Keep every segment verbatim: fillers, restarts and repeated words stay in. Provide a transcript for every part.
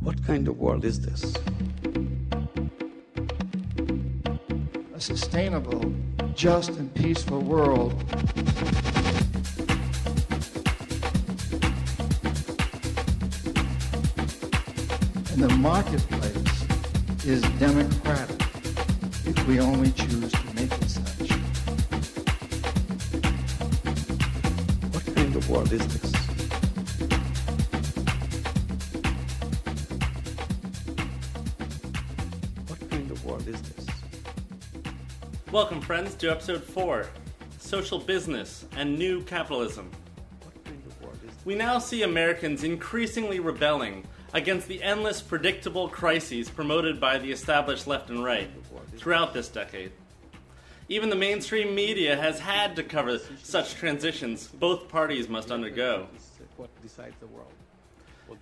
What kind of world is this? A sustainable, just and peaceful world. And the marketplace is democratic if we only choose to make it such. What kind of world is this? What kind of world is this? Welcome, friends, to episode four, Social Business and New Capitalism. What kind of world is this? We now see Americans increasingly rebelling against the endless predictable crises promoted by the established left and right throughout this decade. Even the mainstream media has had to cover such transitions both parties must undergo.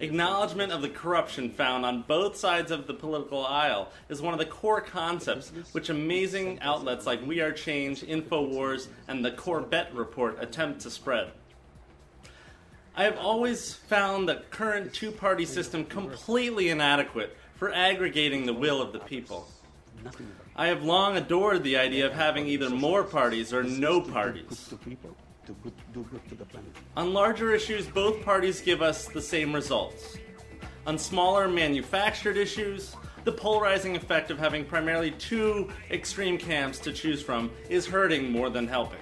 Acknowledgement of the corruption found on both sides of the political aisle is one of the core concepts which amazing outlets like We Are Change, InfoWars, and the Corbett Report attempt to spread. I have always found the current two-party system completely inadequate for aggregating the will of the people. I have long adored the idea of having either more parties or no parties. On larger issues, both parties give us the same results. On smaller, manufactured issues, the polarizing effect of having primarily two extreme camps to choose from is hurting more than helping.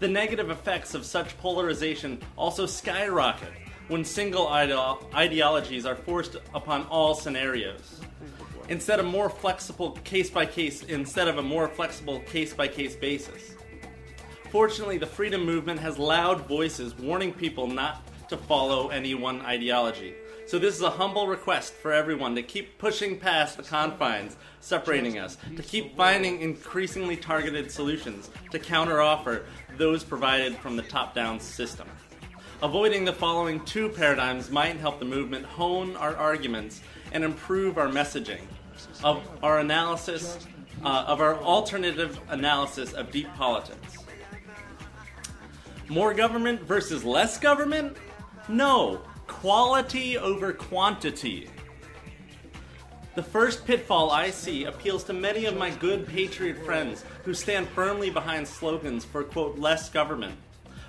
The negative effects of such polarization also skyrocket when single ide- ideologies are forced upon all scenarios. Instead of more flexible case-by-case, instead of a more flexible case-by-case basis. Fortunately, the freedom movement has loud voices warning people not to follow any one ideology. So this is a humble request for everyone to keep pushing past the confines separating us, to keep finding increasingly targeted solutions to counteroffer those provided from the top-down system. Avoiding the following two paradigms might help the movement hone our arguments and improve our messaging of our analysis, uh, of our alternative analysis of deep politics. More government versus less government? No. Quality over quantity. The first pitfall I see appeals to many of my good patriot friends who stand firmly behind slogans for, quote, less government.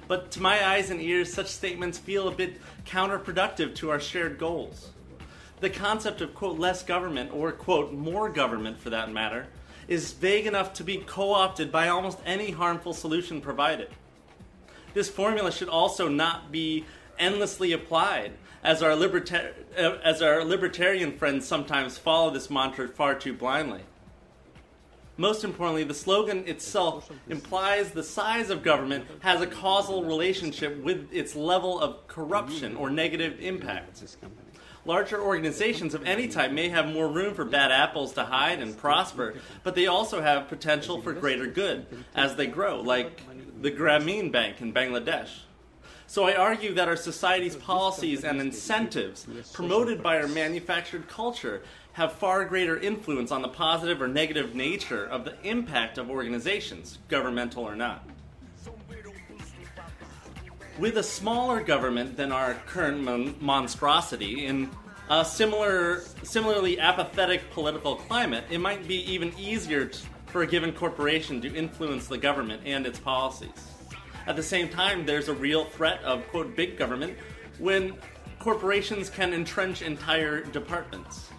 But to my eyes and ears, such statements feel a bit counterproductive to our shared goals. The concept of, quote, less government, or, quote, more government for that matter, is vague enough to be co-opted by almost any harmful solution provided. This formula should also not be endlessly applied, as our, libertar- uh, as our libertarian friends sometimes follow this mantra far too blindly. Most importantly, the slogan itself implies the size of government has a causal relationship with its level of corruption or negative impact. Larger organizations of any type may have more room for bad apples to hide and prosper, but they also have potential for greater good as they grow, like the Grameen Bank in Bangladesh. So I argue that our society's policies and incentives promoted by our manufactured culture have far greater influence on the positive or negative nature of the impact of organizations, governmental or not. With a smaller government than our current mon- monstrosity in a similar, similarly apathetic political climate, it might be even easier to, for a given corporation to influence the government and its policies. At the same time, there's a real threat of, quote, big government when corporations can entrench entire departments.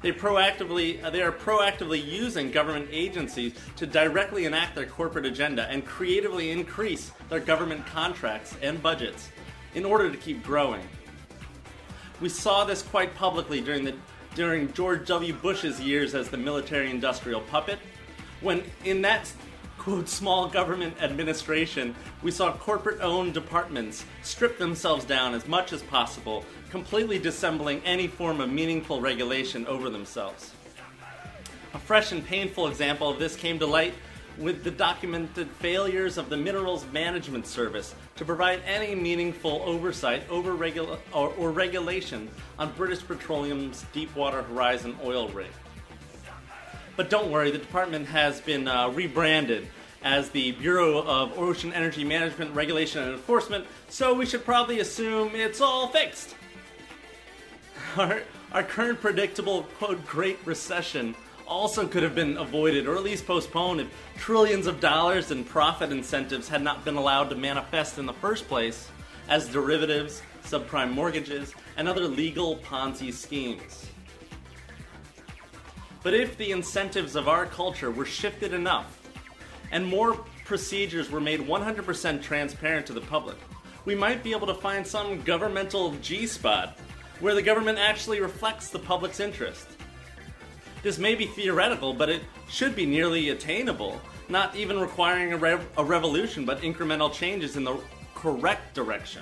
They proactively, they are proactively using government agencies to directly enact their corporate agenda and creatively increase their government contracts and budgets in order to keep growing. We saw this quite publicly during, the, during George W. Bush's years as the military-industrial puppet, when in that quote, small government administration, we saw corporate-owned departments strip themselves down as much as possible, completely dissembling any form of meaningful regulation over themselves. A fresh and painful example of this came to light with the documented failures of the Minerals Management Service to provide any meaningful oversight over regula- or, or regulation on British Petroleum's Deepwater Horizon oil rig. But don't worry, the department has been uh, rebranded as the Bureau of Ocean Energy Management, Regulation and Enforcement, so we should probably assume it's all fixed. Our, our current predictable, quote, Great Recession also could have been avoided or at least postponed if trillions of dollars in profit incentives had not been allowed to manifest in the first place as derivatives, subprime mortgages, and other legal Ponzi schemes. But if the incentives of our culture were shifted enough and more procedures were made one hundred percent transparent to the public, we might be able to find some governmental G-spot where the government actually reflects the public's interest. This may be theoretical, but it should be nearly attainable, not even requiring a, rev a revolution, but incremental changes in the correct direction.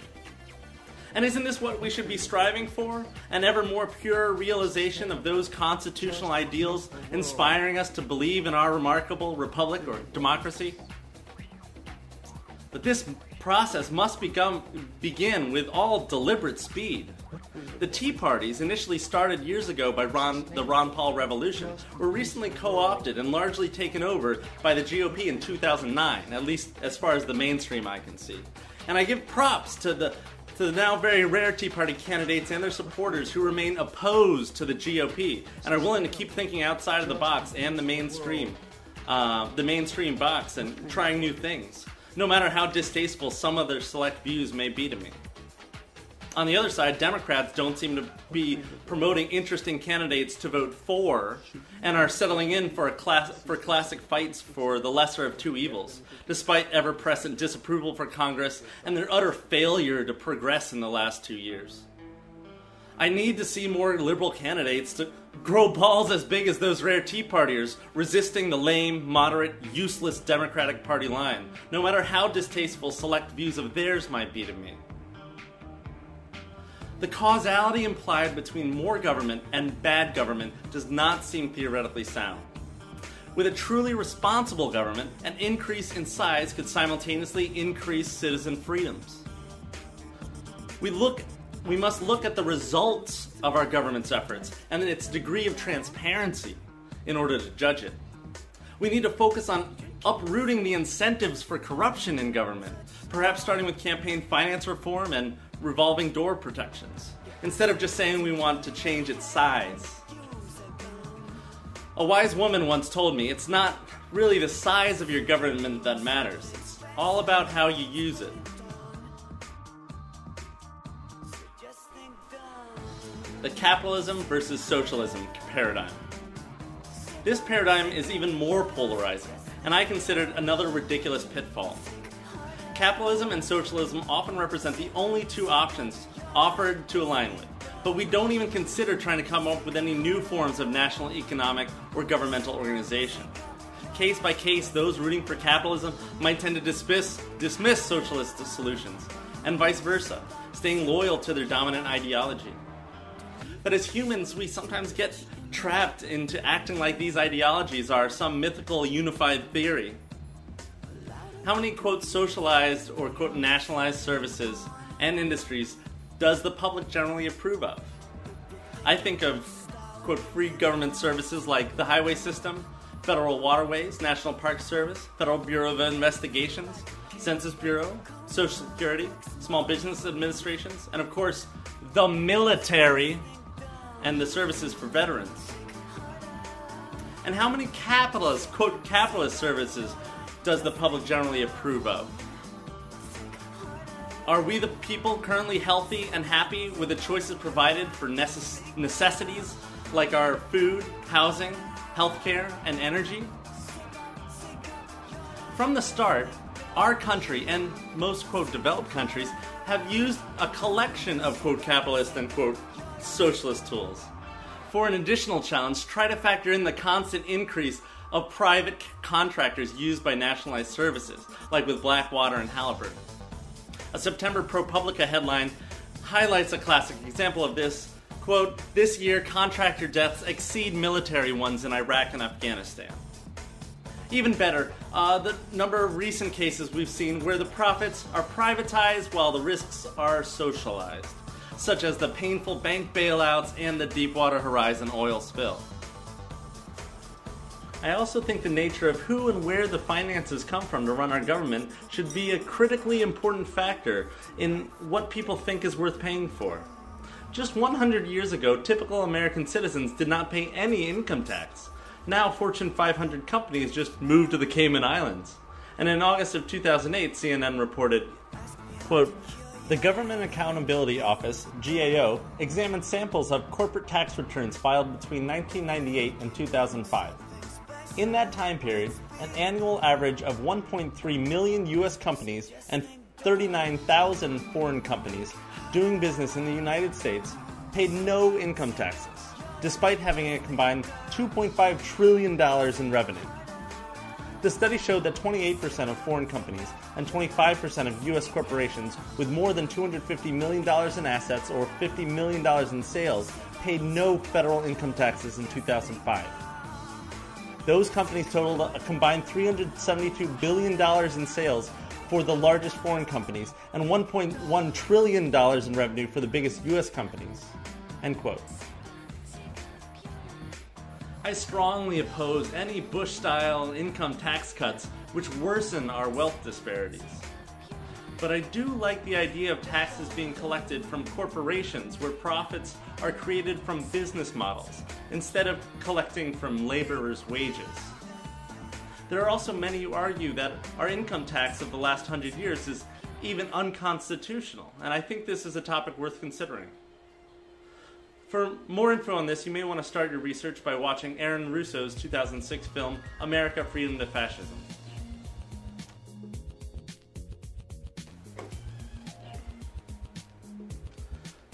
And isn't this what we should be striving for? An ever more pure realization of those constitutional ideals inspiring us to believe in our remarkable republic or democracy? But this process must become, begin with all deliberate speed. The Tea Parties, initially started years ago by Ron, the Ron Paul Revolution, were recently co-opted and largely taken over by the G O P in two thousand nine, at least as far as the mainstream I can see. And I give props to the to the now very rare Tea Party candidates and their supporters who remain opposed to the G O P and are willing to keep thinking outside of the box and the mainstream, uh, the mainstream box, and trying new things, no matter how distasteful some of their select views may be to me. On the other side, Democrats don't seem to be promoting interesting candidates to vote for and are settling in for, a class, for classic fights for the lesser of two evils, despite ever-present disapproval for Congress and their utter failure to progress in the last two years. I need to see more liberal candidates to grow balls as big as those rare Tea Partiers resisting the lame, moderate, useless Democratic Party line, no matter how distasteful select views of theirs might be to me. The causality implied between more government and bad government does not seem theoretically sound. With a truly responsible government, an increase in size could simultaneously increase citizen freedoms. We look, we must look at the results of our government's efforts and its degree of transparency in order to judge it. We need to focus on uprooting the incentives for corruption in government, perhaps starting with campaign finance reform and revolving door protections, instead of just saying we want to change its size. A wise woman once told me, it's not really the size of your government that matters, it's all about how you use it. The capitalism versus socialism paradigm. This paradigm is even more polarizing, and I considered another ridiculous pitfall. Capitalism and socialism often represent the only two options offered to align with, but we don't even consider trying to come up with any new forms of national economic or governmental organization. Case by case, those rooting for capitalism might tend to dismiss, dismiss socialist solutions, and vice versa, staying loyal to their dominant ideology. But as humans, we sometimes get trapped into acting like these ideologies are some mythical unified theory. How many, quote, socialized or, quote, nationalized services and industries does the public generally approve of? I think of, quote, free government services like the highway system, federal waterways, National Park Service, Federal Bureau of Investigations, Census Bureau, Social Security, small business administrations, and, of course, the military and the services for veterans. And how many capitalist, quote, capitalist services does the public generally approve of? Are we the people currently healthy and happy with the choices provided for necess necessities like our food, housing, healthcare, and energy? From the start, our country and most, quote, developed countries have used a collection of, quote, capitalist and, quote, socialist tools. For an additional challenge, try to factor in the constant increase of private contractors used by nationalized services, like with Blackwater and Halliburton. A September ProPublica headline highlights a classic example of this, quote, "This year contractor deaths exceed military ones in Iraq and Afghanistan." Even better, uh, the number of recent cases we've seen where the profits are privatized while the risks are socialized, such as the painful bank bailouts and the Deepwater Horizon oil spill. I also think the nature of who and where the finances come from to run our government should be a critically important factor in what people think is worth paying for. Just one hundred years ago, typical American citizens did not pay any income tax. Now Fortune five hundred companies just moved to the Cayman Islands. And in August of two thousand eight, C N N reported, quote, "The Government Accountability Office, G A O, examined samples of corporate tax returns filed between nineteen ninety-eight and two thousand five. In that time period, an annual average of one point three million U S companies and thirty-nine thousand foreign companies doing business in the United States paid no income taxes, despite having a combined two point five trillion dollars in revenue. The study showed that twenty-eight percent of foreign companies and twenty-five percent of U S corporations with more than two hundred fifty million dollars in assets or fifty million dollars in sales paid no federal income taxes in two thousand five. Those companies totaled a combined three hundred seventy-two billion dollars in sales for the largest foreign companies and one point one trillion dollars in revenue for the biggest U S companies." End quote. I strongly oppose any Bush-style income tax cuts which worsen our wealth disparities. But I do like the idea of taxes being collected from corporations where profits are created from business models, instead of collecting from laborers' wages. There are also many who argue that our income tax of the last hundred years is even unconstitutional, and I think this is a topic worth considering. For more info on this, you may want to start your research by watching Aaron Russo's two thousand six film, America: Freedom to Fascism.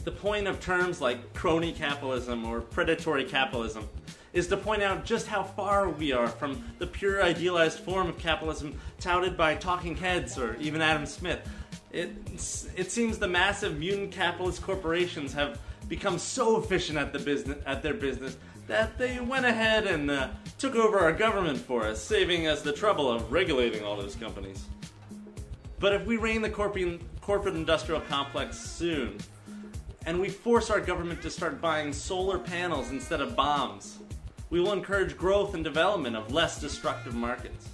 The point of terms like crony capitalism or predatory capitalism is to point out just how far we are from the pure idealized form of capitalism touted by talking heads or even Adam Smith. It, it seems the massive mutant capitalist corporations have become so efficient at the business at their business that they went ahead and uh, took over our government for us, saving us the trouble of regulating all those companies. But if we rein the corp- corporate industrial complex soon, and we force our government to start buying solar panels instead of bombs, we will encourage growth and development of less destructive markets.